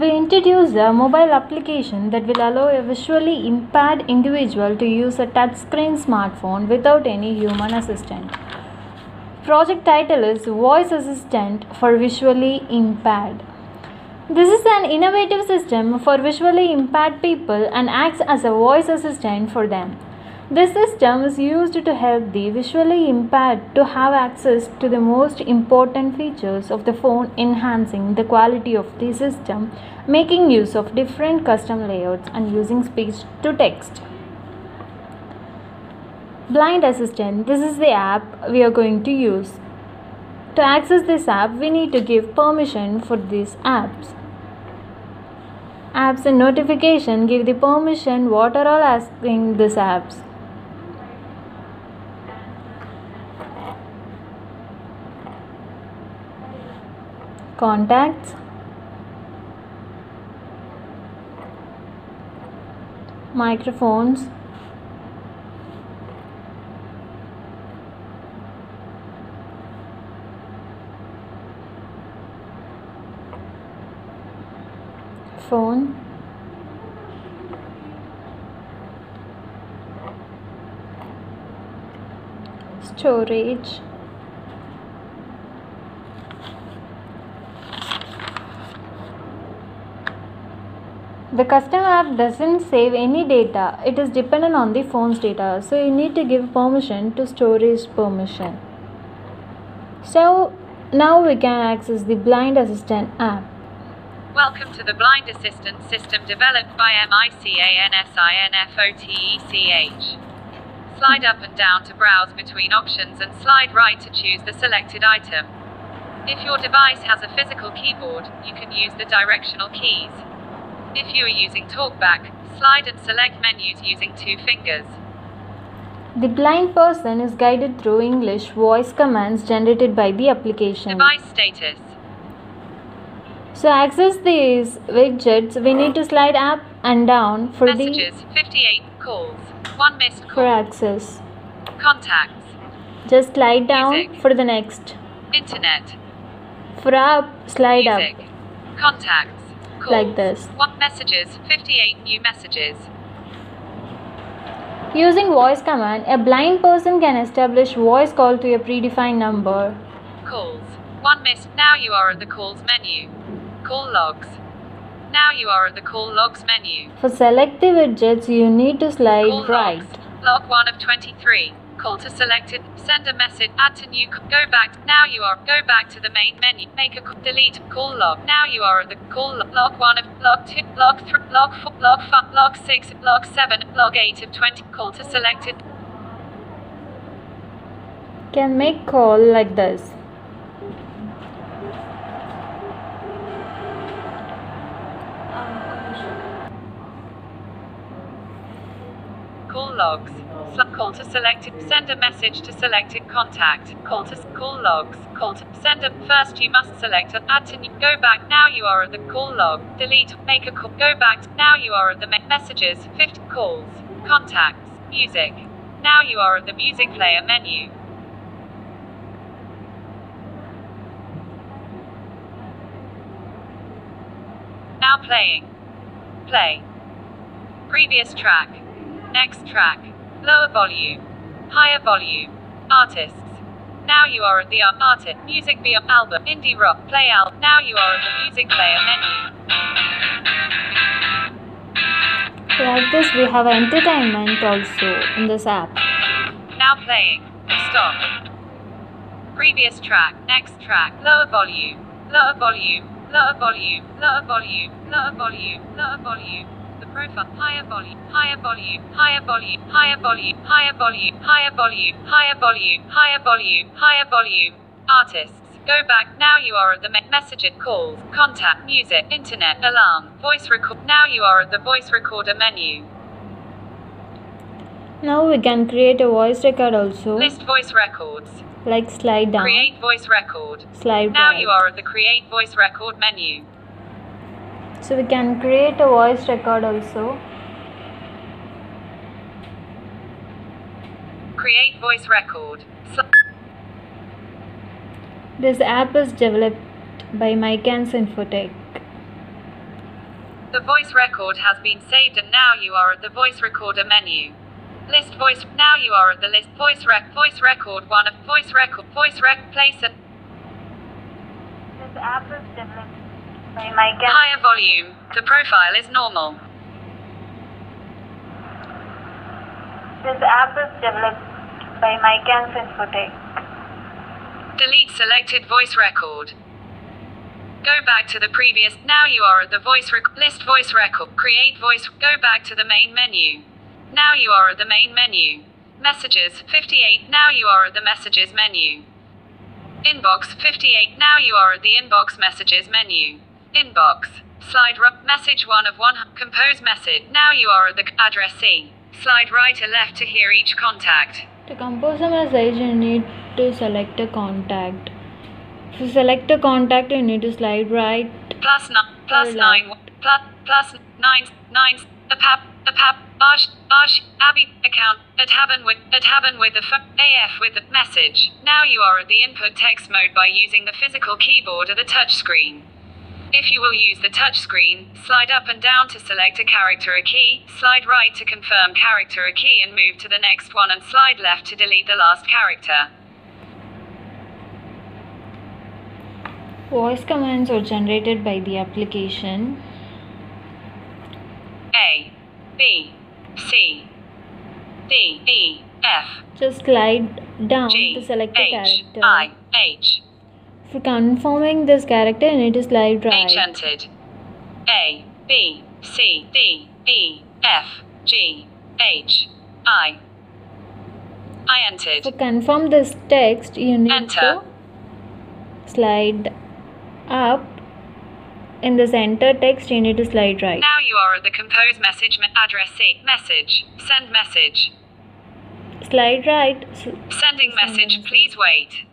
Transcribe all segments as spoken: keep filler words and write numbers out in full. we introduce a mobile application that will allow a visually impaired individual to use a touchscreen smartphone without any human assistant. Project title is Voice Assistant for Visually Impaired. This is an innovative system for visually impaired people and acts as a voice assistant for them. This system is used to help the visually impaired to have access to the most important features of the phone, enhancing the quality of the system, making use of different custom layouts, and using speech to text. Blind Assistant. This is the app we are going to use. To access this app, we need to give permission for these apps. Apps and notification give the permission what are all asking these apps. Contacts, microphones, phone, storage, The custom app doesn't save any data. It is dependent on the phone's data, so you need to give permission to storage permission. So now we can access the Blind Assistant app. Welcome to the Blind Assistant system developed by Micans Infotech. Slide up and down to browse between options and slide right to choose the selected item. If your device has a physical keyboard, you can use the directional keys. If you are using TalkBack, slide and select menus using two fingers. The blind person is guided through English voice commands generated by the application. Device status. So access these widgets, we need to slide up and down for messages, the fifty-eight calls, one missed call. For access. Contacts. Just slide down. Music. For the next. Internet. For up, slide Music. Up. Contacts. Calls. Like this. One messages, fifty-eight new messages. Using voice command, a blind person can establish voice call to a predefined number. Calls. One missed. Now you are at the calls menu. Call logs. Now you are at the call logs menu. For selective widgets, you need to slide call right. Logs. Log one of twenty-three. Call to selected. Send a message. Add to new. Go back. Now you are. Go back to the main menu. Make a call. Delete. Call log. Now you are at the call log. Log one of. Log two. Log three. Log four. Log five. Log six. Log seven. Log eight of twenty. Call to selected. Can make call like this. Call logs. Call to selected. Send a message to selected contact. Call to call logs. Call to send a. First, you must select an add to new. Go back. Now you are at the call log. Delete. Make a call. Go back. Now you are at the messages. fifty calls. Contacts. Music. Now you are at the music player menu. Now playing. Play. Previous track. Next track. Lower volume. Higher volume. Artists. Now you are at the artist. Music via album. Indie rock. Play al. Now you are at the music player menu. Like this, we have entertainment also in this app. Now playing. Stop. Previous track. Next track. Lower volume. Lower volume. Lower volume. Lower volume. Lower volume. Lower volume. The profile, higher volume, higher volume, higher volume, higher volume, higher volume, higher volume, higher volume, higher volume, higher volume, artists, go back, now you are at the message and calls, contact, music, internet, alarm, voice record, now you are at the voice recorder menu. Now we can create a voice record also. List voice records. Like slide down. Create voice record. Slide down. Now you are at the create voice record menu. So we can create a voice record also. Create voice record. This app is developed by Micans Infotech. The voice record has been saved and now you are at the voice recorder menu. List voice, now you are at the list voice rec, voice record one of voice record, voice rec, place and this app is developed by Micans. Higher volume, the profile is normal. This app is developed by Micans Infotech. Delete selected voice record. Go back to the previous, now you are at the voice rec, list voice record, create voice, go back to the main menu. Now you are at the main menu. Messages, fifty-eight, now you are at the messages menu. Inbox, fifty-eight, now you are at the inbox messages menu. Inbox, slide right, message one of one, compose message, now you are at the addressee. Slide right or left to hear each contact. To compose a message, you need to select a contact. To select a contact, you need to slide right. Plus, no, plus nine, plus, plus nine, nine, a pap, a pap. Arsh, Arsh, Abby, account, at Haven with, at Haven with the f A F with the message. Now you are at the input text mode by using the physical keyboard or the touchscreen. If you will use the touchscreen, slide up and down to select a character or key, slide right to confirm character or key and move to the next one, and slide left to delete the last character. Voice commands are generated by the application. A, B, C, D, E, F. Just slide down G, to select a character. I, H. For confirming this character, you need to slide right. H entered. A, B, C, D, E, F, G, H, I. I entered. To confirm this text, you need enter. To slide up. In the center text, you need to slide right. Now you are at the compose message me addressee. Message. Send message. Slide right. S Sending message. Message. Please wait.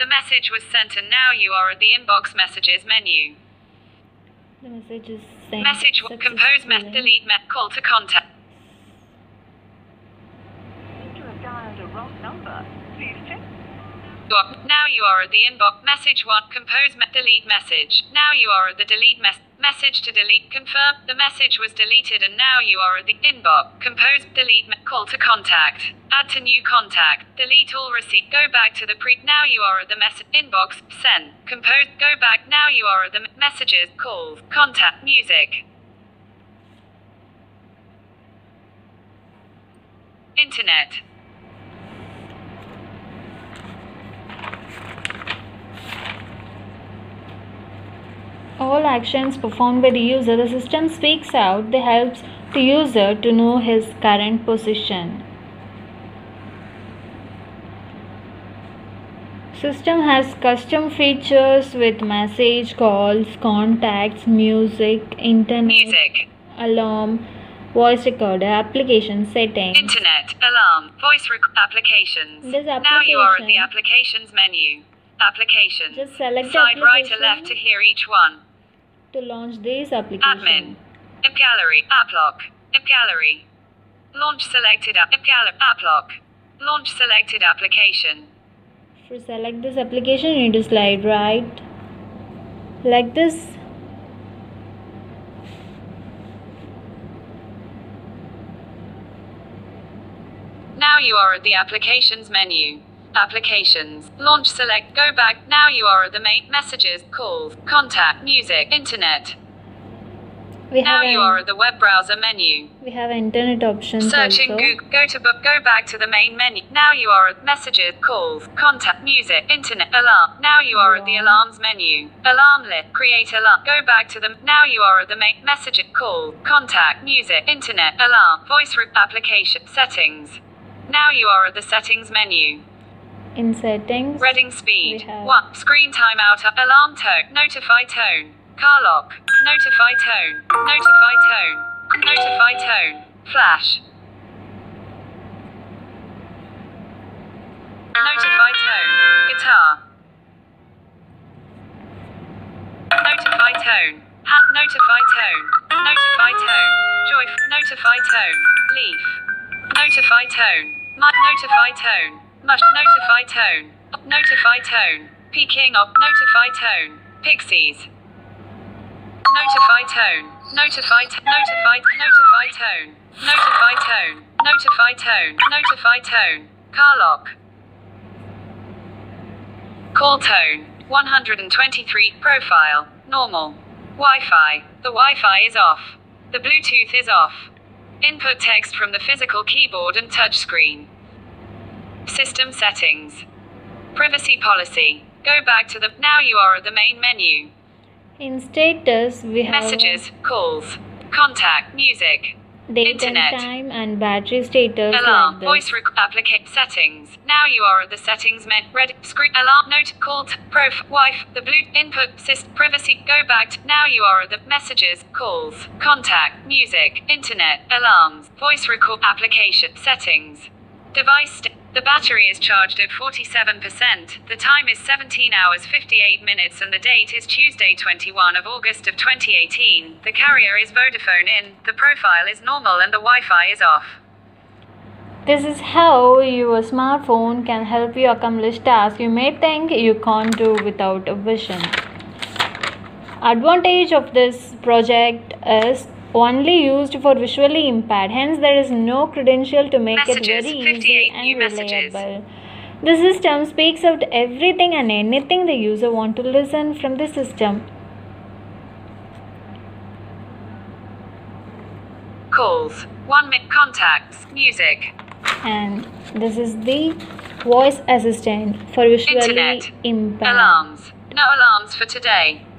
The message was sent and now you are at the inbox messages menu. The message is sent. Message. Compose. Me delete. Me call to contact. I think you have dialed a wrong number. Please check. Now you are at the inbox message one, compose me delete message. Now you are at the delete mes message to delete, confirm the message was deleted, and now you are at the inbox compose delete me call to contact, add to new contact, delete all receipt, go back to the pre. Now you are at the message inbox send compose, go back. Now you are at the messages calls contact music internet. All actions performed by the user, the system speaks out. They helps the user to know his current position. System has custom features with message, calls, contacts, music, internet, music, alarm, voice recorder, application settings, internet, alarm, voice record, applications. This application. Now you are at the applications menu. Applications. Just select slide application right or left to hear each one. To launch these applications. Admin. App gallery. App lock. App gallery. Launch selected app. App gallery. App lock. Launch selected application. For select this application, you need to slide right. Like this. Now you are at the applications menu. Applications. Launch select. Go back. Now you are at the main messages, calls, contact, music, internet. We now have you are at the web browser menu. We have internet options. Search also. In Google. Go to book. Go back to the main menu. Now you are at messages, calls, contact, music, internet, alarm. Now you are alarm. At the alarms menu. Alarm lit. Create alarm. Go back to them. Now you are at the main messages, call, contact, music, internet, alarm, voice re application settings. Now you are at the settings menu. In settings, reading speed, one, screen time out, alarm tone, notify tone, car lock, notify tone, notify tone, notify tone, flash, notify tone, guitar, notify tone, hat, notify tone, notify tone, joy, notify tone, leaf, notify tone, mud, notify tone. Must notify tone. Notify tone. Peaking up. Notify tone. Pixies. Notify tone. Notify t- notify notify tone. Notify tone. Notify tone. Notify tone. Car lock. Call tone. one hundred twenty-three. Profile. Normal. Wi-Fi. The Wi-Fi is off. The Bluetooth is off. Input text from the physical keyboard and touchscreen. System settings. Privacy policy. Go back to the... Now you are at the main menu. In status, we have... Messages, calls, contact, music, date, internet, and time, and battery status. Alarm, like voice rec... Applicate settings. Now you are at the settings menu. Red screen. Alarm, note, call, prof, wife, the blue... Input, sys, privacy. Go back to... Now you are at the... Messages, calls, contact, music, internet, alarms, voice record, application, settings, device... St- The battery is charged at forty-seven percent, the time is seventeen hours fifty-eight minutes and the date is Tuesday twenty-first of August of twenty eighteen, the carrier is Vodafone in, the profile is normal and the Wi-Fi is off. This is how your smartphone can help you accomplish tasks you may think you can't do without a vision. Advantage of this project is only used for visually impaired, hence there is no credential to make messages, it very easy and reliable. Messages. The system speaks out everything and anything the user wants to listen from the system. Calls, one-minute contacts, music. And this is the voice assistant for visually Internet. Impaired. Alarms, no alarms for today.